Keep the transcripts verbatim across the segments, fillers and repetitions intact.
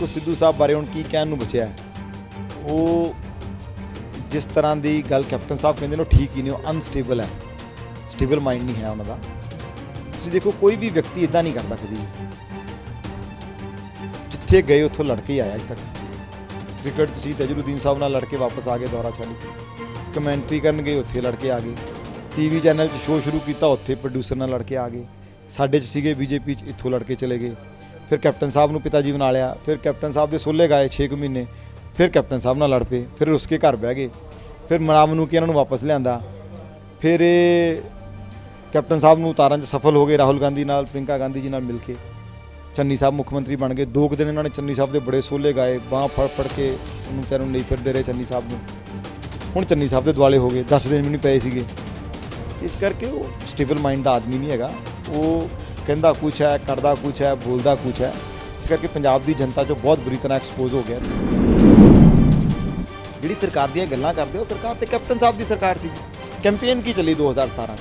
देखो सिद्धू साहब बारे हुण की कहण नूं बचिया है। वो जिस तरह की गल कैप्टन साहब कहते हैं ठीक ही नहीं, वो अनस्टेबल है, स्टेबल माइंड नहीं है उन्होंने का। तुसीं देखो कोई भी व्यक्ति इदा नहीं करता कभी, जिथे गए उत्थों लड़के ही आया। अज तक क्रिकेट तुसीं तजरुद्दीन साहब नाल लड़के वापस आ गए, दौरा छड्ड कमेंट्री करन गए उत्थे लड़के आ गए, टीवी चैनल शो शुरू किया उत्थे प्रोड्यूसर नाल लड़के आ गए, साडे च बीजेपी इत्थों लड़के चले गए। फिर कैप्टन साहब नूं पिता जी बना लिया, फिर कैप्टन साहब के सोले गाए छे महीने, फिर कैप्टन साहब नाल लड़ पे, फिर उसके घर बह गए, फिर मना मनु के इन्होंने वापस लिया, फिर कैप्टन साहब नूं उतारन सफल हो गए राहुल गांधी नाल, प्रियंका गांधी जी नाल मिल के चन्नी साहब मुख्यमंत्री बन गए। दो दिन इन्होंने चन्नी साहब के बड़े सोले गाए, बाँह फड़ फड़ के उन्होंने तैनूं नहीं फिरते रहे चन्नी साहब नूं, हुण चन्नी साहब के दुआले हो गए, दस दिन भी नहीं पए सीगे। इस करके वो स्टेबल माइंड का आदमी नहीं है, वो कहता कुछ है, करता कुछ है, बोलता कुछ है। इस करके पंजाब की जनता चो बहुत बुरी तरह एक्सपोज हो गया। जी सरकार दी गल्लां करदे हो, सरकार तो कैप्टन साहब की सरकार सी। कैंपेन की चली दो हज़ार सतारह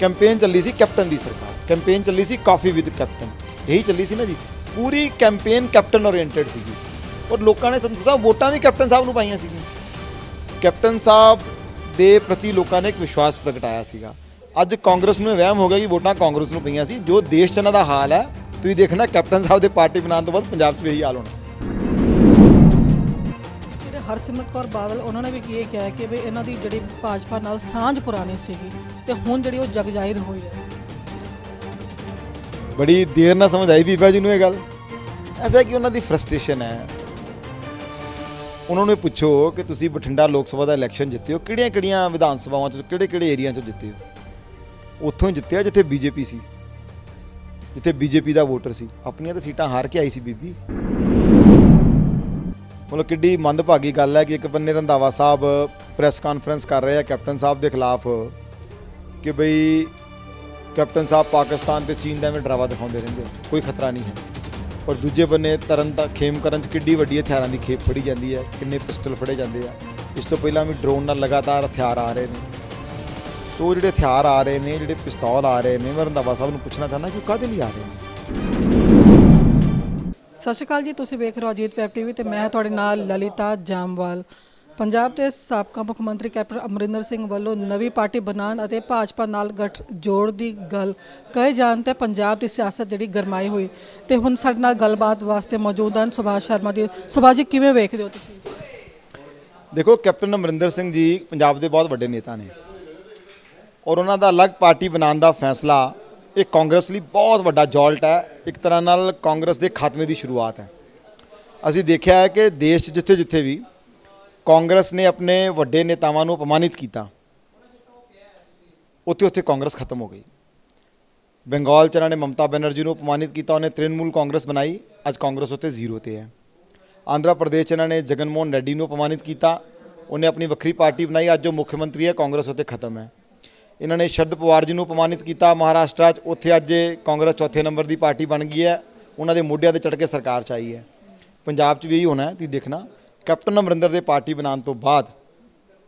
कैंपेन चली सी कैप्टन की सरकार, कैंपेन चली सी कॉफी विद कैप्टन, यही चली सी ना जी। पूरी कैंपेन कैप्टन ओरिएंटेड सी और लोगों ने संसद वोटां भी कैप्टन साहब नूं पाईआं सी। कैप्टन साहब दे प्रति लोगों ने एक विश्वास प्रगटाया सीगा। अज कांग्रेस में वहम हो गया कि वोटा कांग्रेस में पईआं सी, जो देश च इन्हां दा हाल है तुसीं देखना कैप्टन साहब दे पार्टी बनाने तो बाद पंजाब च यही हाल होना। जिहड़े हरसिमरत कौर बादल उन्होंने भी ये कहा कि भी इन्हां दी जिहड़ी भाजपा नाल सांझ पुरानी सीगी ते हुण जिहड़ी ओह जग जाहिर होई है। बड़ी देर नाल समझ आई बीबा जी नूं ये गल, ऐसा कि उन्हां दी फ्रस्ट्रेशन है। उन्होंने पूछो कि तुसीं बठिंडा लोक सभा का इलैक्शन जिते हो, किहड़ियां-किहड़ियां विधान सभावां चों, किहड़े-किहड़े एरिया चों जिते हो? उत्थों जितया जिथे बीजेपी सी, जिथे बीजेपी का वोटर सी। अपनियां तां सीटां हार के आई सी बीबी। मतलब किड्डी मंदभागी गल है कि एक बन्ने रंधावा साहब प्रैस कॉन्फ्रेंस कर रहे हैं कैप्टन साहब के खिलाफ कि बई कैप्टन साहब पाकिस्तान ते चीन दा में डरावा दिखाते रहंदे, कोई खतरा नहीं है। और दूजे बन्ने तरन का खेम करन च किड्डी वड्डी हथियारों की खेप फड़ी जाती है, किन्ने पिस्टल फड़े जाते हैं। इस तो पहला भी ड्रोन नाल लगातार हथियार आ रहे हैं। सो जो हथियार आ रहे हैं, जो पिस्तौल आ रहे हैं, मैं रंधावा साहब को पूछना चाहना कि काहदे लई आ रहे हैं। सत श्री अकाल जी, तुसीं वेख रहे हो अजीत वैब टीवी ते मैं तुहाडे नाल ललिता जामवाल। पंजाब के साबका मुख मंत्री कैप्टन अमरिंदर सिंह वालों नवी पार्टी बनाने और भाजपा नाल गठ जोड़ की गल कहे जाने ते पंजाब की सियासत जिहड़ी गरमाई हुई तो हुण साडे नाल गलबात वास्ते मौजूद हैं सुभाष शर्मा जी। सुभाष जी किवें वेखदे हो तुसीं? देखो कैप्टन अमरिंदर सिंह जी पंजाब के बहुत वड्डे नेता ने और उन्हां दा अलग पार्टी बनाने का फैसला एक कांग्रेस लई बहुत वड्डा जॉल्ट है, एक तरह नाल कांग्रेस के खात्मे की शुरुआत है। असीं देखिआ है कि देश जिथे जिथे भी कांग्रेस ने अपने वड्डे नेतावां नूं अपमानित किया उत्थे उत्थे कांग्रेस खत्म हो गई। बंगाल च इन्होंने ममता बैनर्जी नूं अपमानित किया, उन्हें तृणमूल कांग्रेस बनाई, अज कांग्रेस उत्ते जीरो ते है। आंध्र प्रदेश इन्होंने जगनमोहन रेड्डी नूं अपमानित किया, उन्हें अपनी वक्री पार्टी बनाई, अज जो मुख्यमंत्री है कांग्रेस उत्ते खत्म है। इन्होंने शरद पवार जी नूं अपमानित किया महाराष्ट्र, उत्थे अज कांग्रेस चौथे नंबर की पार्टी बन गई है, उन्होंने मोढियां ते चढ़ के सरकार आई है। पंजाब च भी यही होना है, तुसीं देखना कैप्टन अमरिंदर दे पार्टी बनाने तो बाद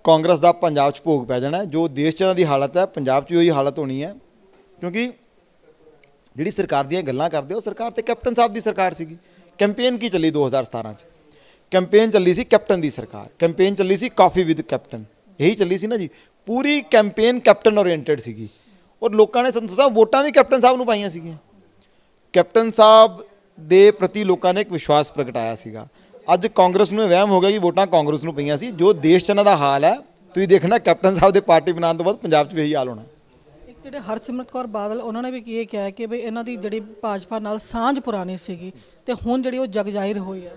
कांग्रेस का पंजाब च भोग पै जाना है। जो देश च इन्हां दी हालत है पंजाब च वही हालत होनी है, क्योंकि जिहड़ी सरकार दी गल्लां करदे हो, सरकार तो कैप्टन साहब की सरकार सीगी। कैंपेन की चली दो हज़ार सतारह कैंपेन चली सी कैप्टन की सरकार, कैंपेन चली सी कॉफी विद कैप्टन, यही चली सी ना जी। पूरी कैंपेन कैप्टन ओरिएंटेड सीगी और लोगों ने संसद वोटां भी कैप्टन साहब नूं पाईआं सीगीआं। कैप्टन साहब दे प्रति लोगों ने एक विश्वास प्रगटाया सीगा। अज कांग्रेस में वहम हो गया कि वोटां कांग्रेस में पईआं सी, जो देश च इन्हां दा हाल है तुसीं देखना कैप्टन साहब दे पार्टी बनाने तो बाद पंजाब च भी यही हाल होना। एक जिहड़े हरसिमरत कौर बादल उन्होंने भी ये कहा कि भी इन्हां दी जिहड़ी भाजपा नाल सांझ पुरानी सीगी ते हुण जिहड़ी ओह जग जाहिर होई है।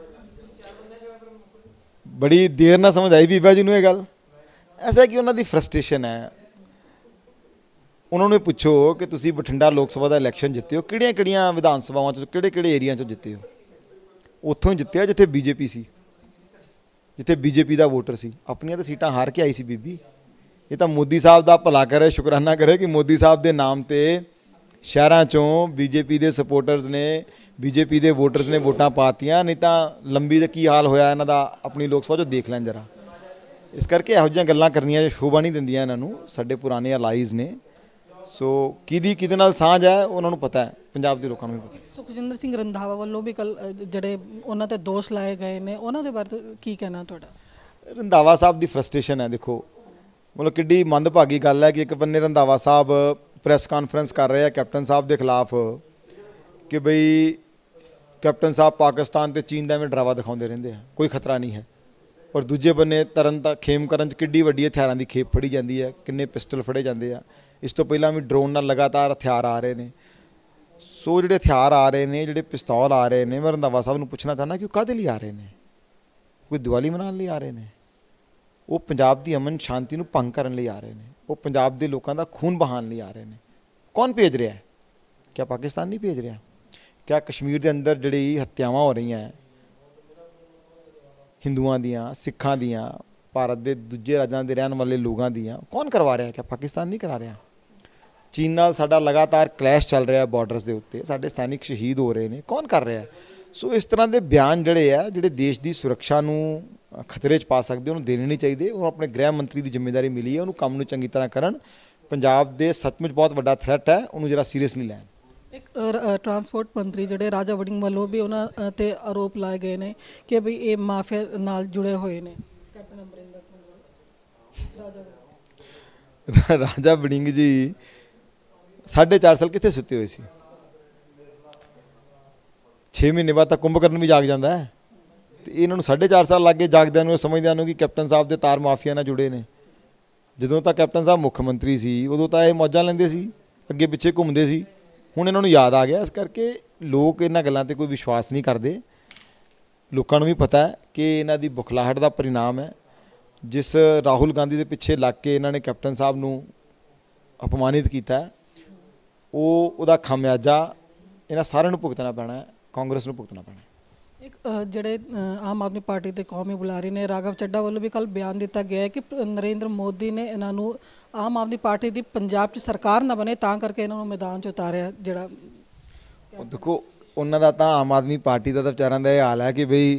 बड़ी देर नाल समझ आई बीबा जी नूं ये गल, ऐसा कि उन्हां दी फ्रस्ट्रेशन है। उन्होंने पूछो कि तुसीं बठिंडा लोक सभा का इलैक्शन जिते हो, किहड़ियां-किहड़ियां विधान सभावां चों, किहड़े-किहड़े एरिया चों जिते हो? उत्थों जितया जिथे बीजेपी सी, जिथे बीजेपी का वोटर सी। अपनियां तो सीटां हार के आई सी बीबी। ये तो मोदी साहब का भला करे, शुकराना करे कि मोदी साहब के नाम से शहरों चों बीजेपी के सपोर्टर्स ने, बीजेपी के वोटर्स ने वोटां पातियां, नहीं तो लंबी का की हाल होया इन्हां दा अपनी लोक सभा चों देख लैन जरा। इस करके इहो जिहियां गल्लां करनियां शोभा नहीं दिंदियां इन्हां नूं। साडे पुराने अलाइज ने सो कि कितना साझ है उन्होंने पता है, पंजाब के लोगों को भी पता है। सुखविंदर सिंह रंधावा वालों भी कल जड़े उन्होंने दोष लाए गए ने, उन्होंने बारे की कहना थोड़ा? रंधावा साहब की फ्रस्ट्रेशन है, देखो मतलब कि मंदभागी गल है कि एक बन्ने रंधावा साहब प्रेस कॉन्फ्रेंस कर रहे हैं कैप्टन साहब के खिलाफ कि बई कैप्टन साहब पाकिस्तान ते चीन का भी डरावा दिखाते रहते हैं, कोई खतरा नहीं है, और दूजे बन्ने तरन खेम करन कि वड्डी हथियारों की खेप फड़ी जाती है, किन्ने पिस्टल फड़े जाते हैं, इस तो पहला भी ड्रोन नाल लगातार हथियार आ रहे हैं। सो जो हथियार आ रहे हैं, जो पिस्तौल आ रहे हैं, मैं रंधावा साहब को पूछना चाहना कि काहदे लिए आ रहे हैं? कोई दिवाली मनाने लिए आ रहे हैं? वो पंजाब की अमन शांति को भंग करने लिए आ रहे हैं, वो पंजाब के लोगों का खून बहाने लिए आ रहे हैं। कौन भेज रहा है? क्या पाकिस्तान नहीं भेज रहा? क्या कश्मीर के अंदर जड़ी हत्यावां हो रही हैं हिंदुओं दियां, सिखां दियां, भारत के दूजे राज्यों के रहने वाले लोगों दियां, कौन करवा रहा है? क्या पाकिस्तान नहीं करा रहा? चीन नाल साडा लगातार क्लैश चल रहा है, बॉर्डर्स के उत्ते साडे सैनिक शहीद हो रहे हैं, कौन कर रहा है? सो इस तरह के बयान जोड़े है जोड़े देश की सुरक्षा में खतरे च पा सकते, उन्होंने देने नहीं चाहिए। उन्होंने अपने गृह मंत्री की जिम्मेदारी मिली है, उन्होंने काम में चंगी तरह करन। पंजाब के सचमुच बहुत वड्डा थ्रैट है, उन्होंने जरा सीरीयसली लैन। एक ट्रांसपोर्ट मंत्री जोड़े राजा वड़िंग वालों भी उन्होंने ते आरोप लाए गए हैं कि भी ये माफिया नाल जुड़े हुए हैं। कैप्टन अमरिंदर सिंह राजा वड़िंग जी साढ़े चार साल कितने सुते हुए सी, छे महीने बाद कुंभकर्ण भी जाग जाता है, तो इन्होंने साढ़े चार साल लग गए जागद समझद कि कैप्टन साहब के तार माफिया नाल जुड़े ने। जो तो कैप्टन साहब मुख्य मंत्री सी उदों तो यह मौजा लेंदे सी, अगे पिछे घूमते सी, हुण इन्हां नूं याद आ गया। इस करके लोग इन्हां गल्लां ते कोई विश्वास नहीं करते। लोकां नूं भी पता है कि इन्हां दी बुखलाहट दा परिणाम है। जिस राहुल गांधी दे पिछे लग के इन्हां ने कैप्टन साहब नूं अपमानित कीता है, ओह उहदा खामियाजा इन्हां सारिआं नूं भुगतना पैना है, कांग्रेस नूं भुगतना पैना है। एक जड़े आम आदमी पार्टी के कौमी बुलारी ने राघव चड्ढा वालों भी कल बयान दिता गया है कि नरेंद्र मोदी ने इन्हों आम आदमी पार्टी की पंजाब की सरकार ना बने तां करके इन्हों मैदान च उतारिया। जड़ा देखो उन्होंने तो आम आदमी पार्टी का तो बेचारों का यह हाल है कि बई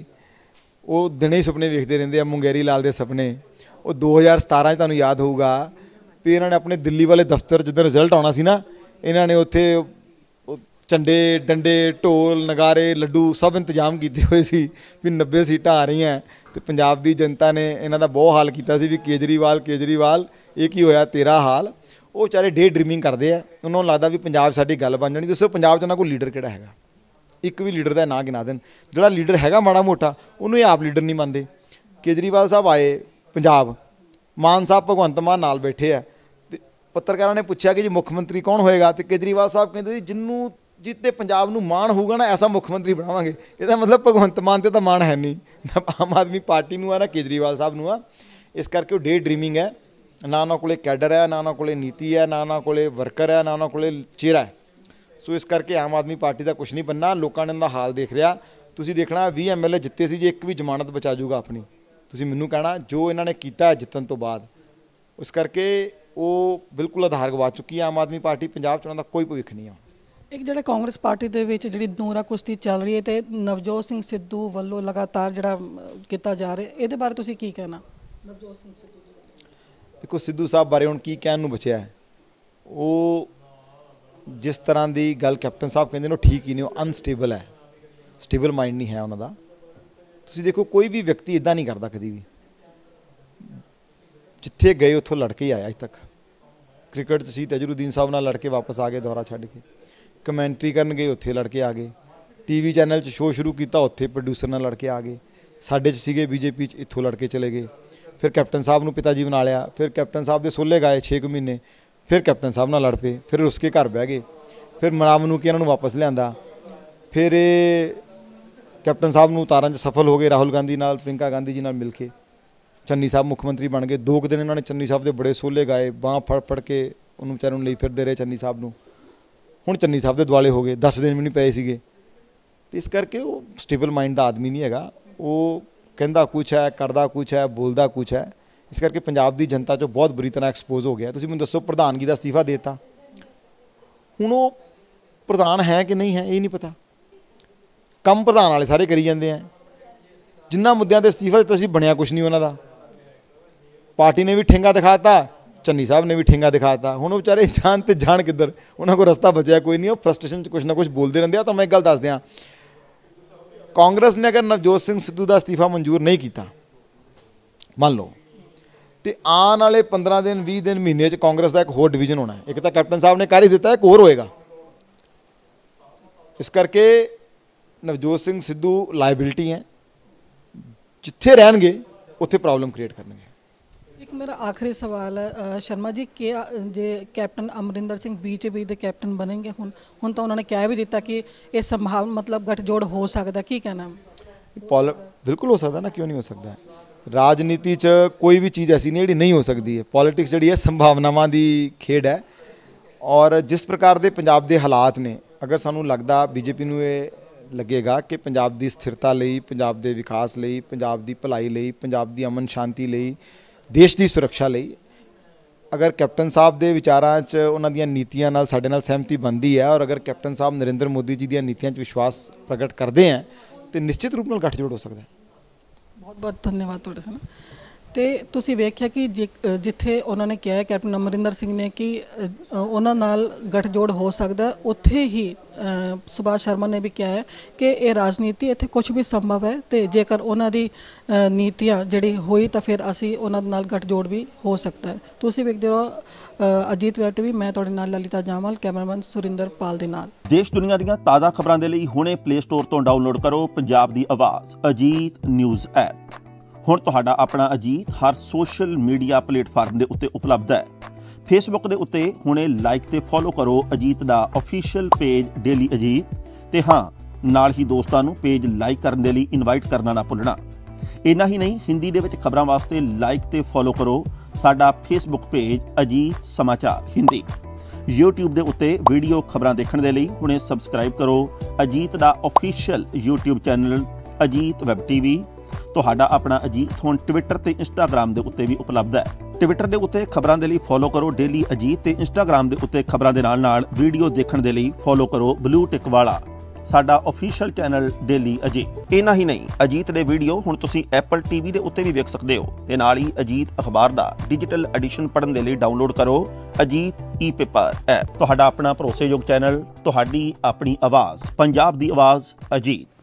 वो दिन ही सुपने वेखते रहते हैं, मुंगेरी लाल के सपने। वो दो हज़ार सतारा तुहानूं याद होगा भी इन्होंने अपने दिल्ली वाले दफ्तर जिद्दां रिजल्ट आना सी ना, इन्होंने उत्थे झंडे डंडे ढोल नगारे लड्डू सब इंतजाम किए हुए सी भी नब्बे सीटां आ रही हैं, तो पंजाब की जनता ने इन्हों का बहुत हाल किया भी केजरीवाल केजरीवाल ये की होया तेरा हाल। वो बेचारे डे ड्रीमिंग करते हैं, उन्होंने लगता भी पंजाब साडी गल बन जानी। दसो पंजाब उन्होंने कोई लीडर किहड़ा हैगा? एक भी लीडर का ना गिना देन, जिहड़ा लीडर हैगा माड़ा मोटा उन्होंने आप लीडर नहीं मानते। केजरीवाल साहब आए पंजाब, मान साहब भगवंत मान नाल बैठे है, तो पत्रकारों ने पूछा कि जी मुख्यमंत्री कौन होएगा, तो केजरीवाल साहब कहते जी जिन्हों जितने पंजाब नूं माण होगा ना ऐसा मुख्यमंत्री बनावांगे। इसदा मतलब भगवंत मान ते तां माण है नहीं, ना आम आदमी पार्टी नूं आ ना केजरीवाल साहब नूं आ। इस करके वो डे ड्रीमिंग है, ना उन्हां कोले कैडर है, ना उन्हां कोले नीति है, ना उन्हां कोले वर्कर है, ना उन्हां कोले चेहरा है। सो इस करके आम आदमी पार्टी का कुछ नहीं बनना। लोगों ने उन्हां हाल देख लिया, तुसीं देखना बीस एम एल ए जित्ते सी, जे एक भी जमानत बचा जूगा अपनी, तुसीं मैनूं कहना जो इन्हां ने कीता जितन तो बाद। इस करके वो बिल्कुल आधार गवा चुकी है आम आदमी पार्टी, पंजाब चुनाव का कोई भविख नहीं है। एक जड़े कांग्रेस पार्टी के जी नूरा कुश्ती चल रही है, तो नवजोत सिंह सिद्धू वालों लगातार जड़ा किया जा रहा है, ये बारे तुसी की कहना? नवजोत सिंह सिद्धू देखो सिद्धू साहब बारे हुण की कहन नूं बचिया है। वो जिस तरह की गल कैप्टन साहब कहते हैं ठीक ही नहीं, वो अनस्टेबल है, स्टेबल माइंड नहीं है उन्होंने। तुसी देखो कोई भी व्यक्ति इदा नहीं करता कभी भी, जिथे गए उत्थों लड़ के ही आया। अज तक क्रिकेट तुसी तजरुद्दीन साहब नाल लड़ के वापस आ गए दौरा छड्ड के, कमेंट्री करन गए उत्थे लड़ के आ गए, टीवी चैनल शो शुरू किया उत्थे प्रोड्यूसर नाल लड़ के आ गए, साडे च सीगे बीजेपी च इत्थों लड़ के चले गए, फिर कैप्टन साहब नूं पिता जी बना लिया, फिर कैप्टन साहब दे सोले गए छे कुछ महीने, फिर कैप्टन साहब नाल लड़ पे, फिर उसके घर बह गए, फिर मना मनु के इन्हां नूं वापस लिया, फिर कैप्टन साहब नूं उतारन च सफल हो गए राहुल गांधी नाल प्रियंका गांधी जी नाल मिल के। चन्नी साहब मुख्य मंत्री बन गए, दो दिन इन्होंने चन्नी साहब के बड़े सोले गाए, बांह फड़ फड़ के उन्होंने बेचारे नूं लई फिरदे रहे चन्नी साहब नूं, हुण चन्नी साहब के दुआले हो गए, दस दिन भी नहीं पे सीगे। तो इस करके वो स्टेबल माइंड का आदमी नहीं है, वो कहता कुछ है, करता कुछ है, बोलता कुछ है। इस करके पंजाब की जनता चो बहुत बुरी तरह एक्सपोज हो गया। तुसीं मैनूं दसो प्रधानगी का अस्तीफा देता, हुण वो प्रधान है कि नहीं है ये नहीं पता, कम प्रधान वाले सारे करी जाते हैं। जिन्होंने मुद्दों से अस्तीफा दिता सी बनया कुछ नहीं उन्हों का, पार्टी ने भी ठेंगा दिखाता चन्नी साहब ने भी ठेंगा दिखाता हूँ बेचारे जान तो जान किधर उन्होंने को रस्ता बचया कोई नहीं। फ्रस्ट्रेशन कुछ ना कुछ बोलते रहते। तो मैं एक गल दस दें, कांग्रेस ने अगर नवजोत सिंह सिद्धू का अस्तीफा मंजूर नहीं किया मान लो, तो आने वाले पंद्रह दिन भी दिन महीने कांग्रेस का एक होर डिवीजन होना है। एक तो कैप्टन साहब ने कर ही दिता, एक होर होएगा। इस करके नवजोत सिंह सिद्धू लाइबिलिटी है, जिथे रहेंगे उत्थे प्रॉब्लम क्रिएट करेंगे। एक मेरा आखिरी सवाल है शर्मा जी, क्या जे कैप्टन अमरिंदर सिंह बीजेपी के कैप्टन बनेंगे? हुन हुन तो उन्होंने कह भी दिता कि ये संभावना मतलब गठजोड़ हो सकता, की कहना है? बिल्कुल हो सकता ना, क्यों नहीं हो सकता। राजनीति च कोई भी चीज़ ऐसी नहीं जी नहीं हो सकती है। पॉलिटिक्स जी है संभावनावां की खेड है। और जिस प्रकार के पंजाब के हालात ने, अगर सानू लगता बीजेपी नूं लगेगा कि पंजाब की स्थिरता लई, पंजाब के विकास लई, पंजाब की भलाई लई, पंजाब की अमन शांति लई, देश की सुरक्षा लई, अगर कैप्टन साहब के विचारां च उन्हां दीयां नीतियां नाल साडे नाल सहमति बनती है और अगर कैप्टन साहब नरेंद्र मोदी जी दीयां नीतियां च विश्वास प्रगट करते हैं तो निश्चित रूप में गठजोड़ हो सकता है। बहुत बहुत धन्यवाद तुहाडे सानू। तो तुसीं वेख्या कि जि जिथे उन्होंने कहा कैप्टन अमरिंदर सिंह ने कि उन्हां नाल गठजोड़ हो सकता, उत्थे ही सुभाष शर्मा ने भी कहा है कि ये राजनीति इत्थे कुछ भी संभव है, तो जेकर उन्हां दी नीतियां जिहड़ी होई तो फिर असी उन्हां नाल गठजोड़ भी हो सकता है। तुसीं वेखदे रहो अजीत वेब टीवी, मैं तुहाडे नाल ललिता जामल, कैमरामैन सुरिंदर पाल दे नाल। देश दुनिया दीयां ताज़ा खबरां दे लई हुणे प्ले स्टोर तों डाउनलोड करो पंजाब दी आवाज़ अजीत न्यूज़ ऐप। हुण तुहाडा अपना अजीत हर सोशल मीडिया प्लेटफार्म के उत्ते उपलब्ध है। फेसबुक के उत्ते हुणे लाइक ते फॉलो करो अजीत दा ऑफिशियल पेज डेली अजीत, ते हाँ नाल ही दोस्तां नूं पेज लाइक करने के लिए इनवाइट करना ना भुलना। इन्ना ही नहीं, हिंदी दे विच खबरां वास्ते लाइक ते फॉलो करो साडा फेसबुक पेज अजीत समाचार हिंदी। यूट्यूब के उत्ते वीडियो खबरां देखण दे लई हुणे सबसक्राइब करो अजीत दा official YouTube channel Ajit web TV. तुहाडा अपना अजीत हुण ट्विटर ते इंस्टाग्राम के उत्ते भी उपलब्ध है। ट्विटर के उत्ते खबरां दे लई फॉलो करो डेली अजीत, ते इंस्टाग्राम के उत्ते खबरां दे नाल नाल वीडियो देखण दे लई फॉलो करो ब्लू टिक वाला साडा ऑफिशियल चैनल डेली अजीत। इन्ना ही नहीं, अजीत दे वीडियो हुण तुसीं एप्पल टीवी के उत्ते भी वेख सकदे हो, ते नाल ही अजीत अखबार दा डिजिटल एडिशन पढ़न दे लई डाउनलोड करो अजीत ई पेपर ऐप। तुहाडा अपना भरोसेयोग चैनल, तुहाडी अपनी आवाज़, पंजाब दी आवाज़ अजीत।